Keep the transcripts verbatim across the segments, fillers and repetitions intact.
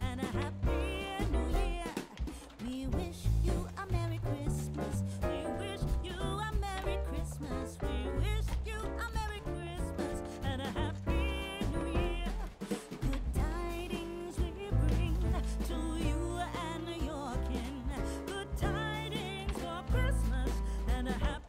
and a Happy New Year. We wish you a Merry Christmas. We wish you a Merry Christmas. We wish you a Merry Christmas and a Happy New Year. Good tidings we bring to you and your kin. Good tidings for Christmas and a Happy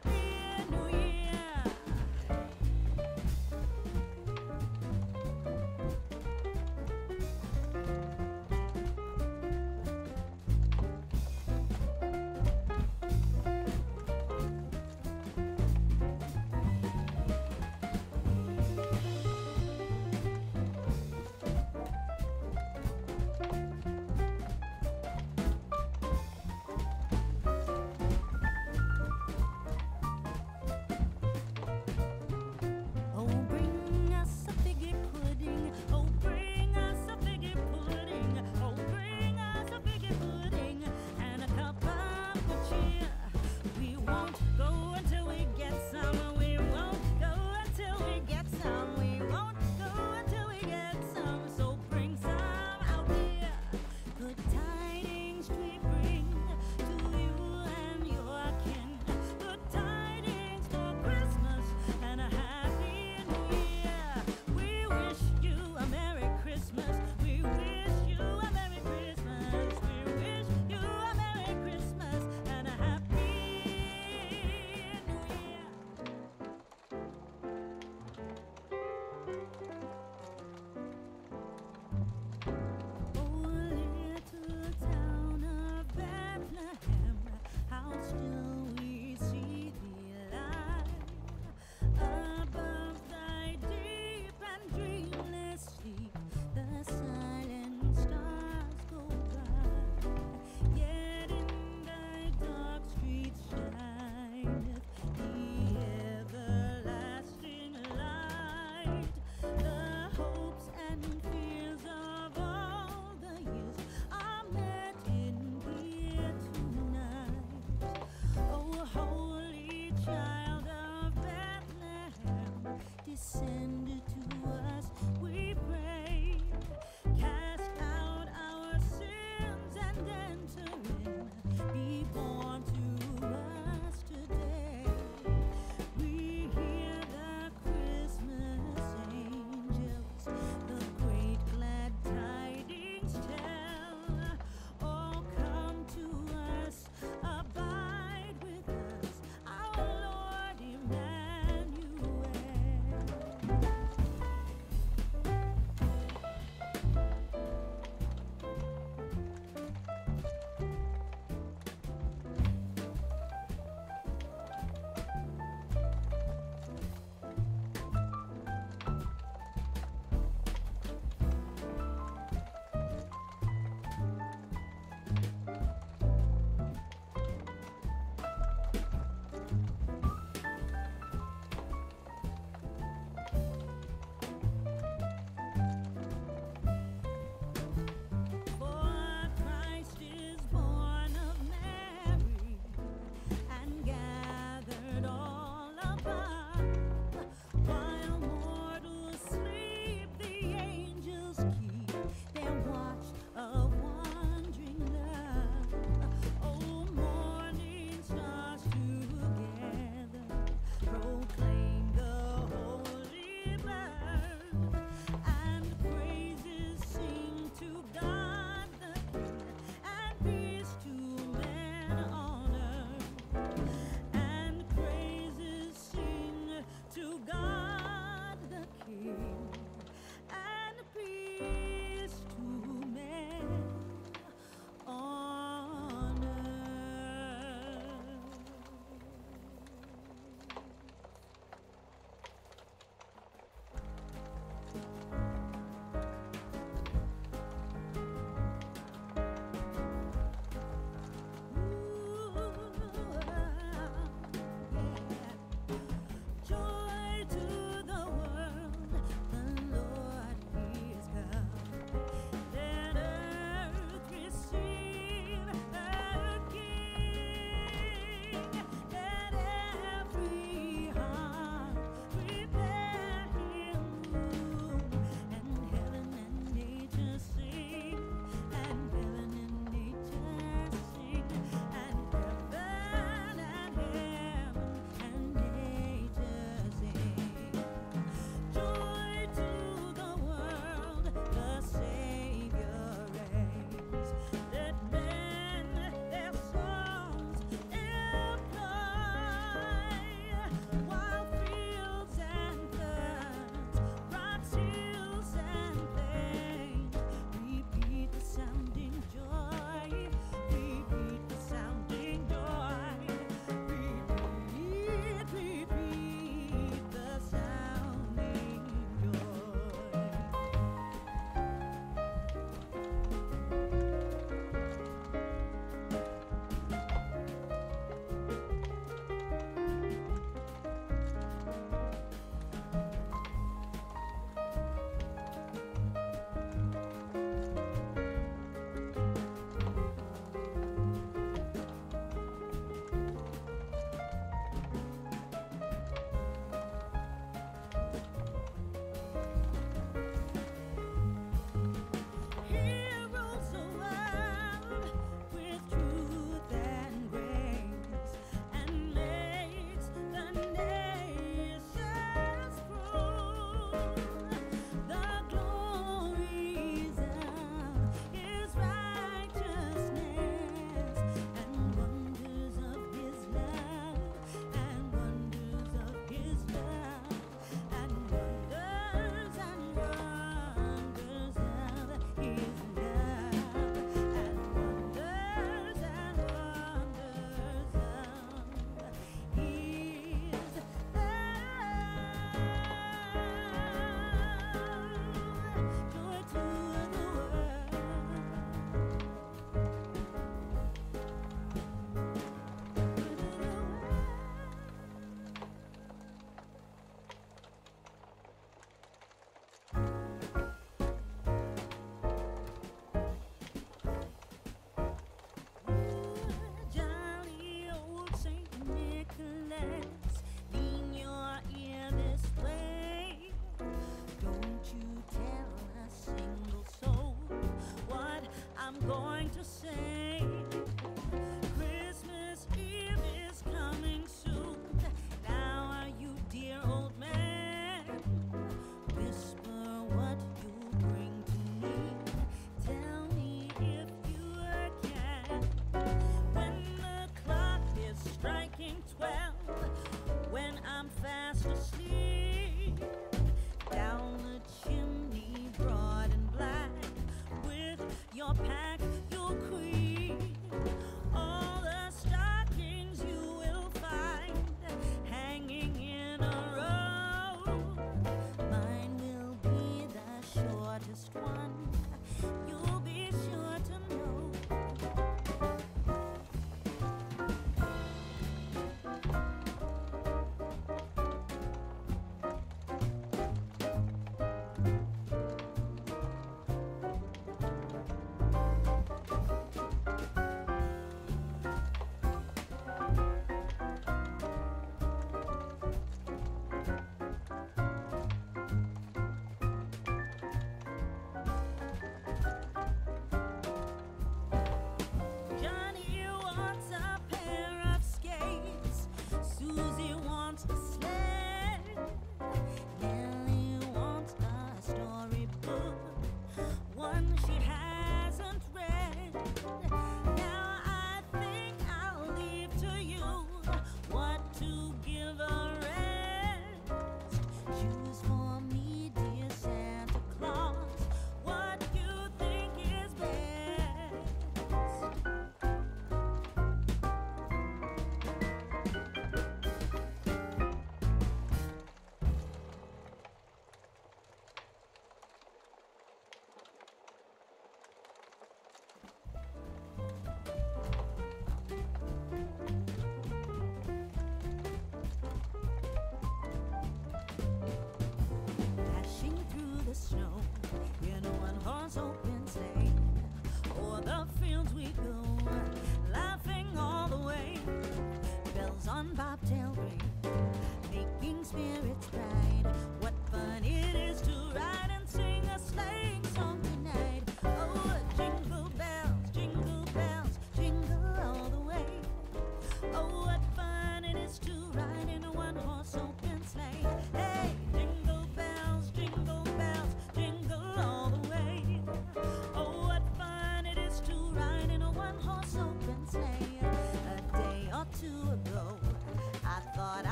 descend.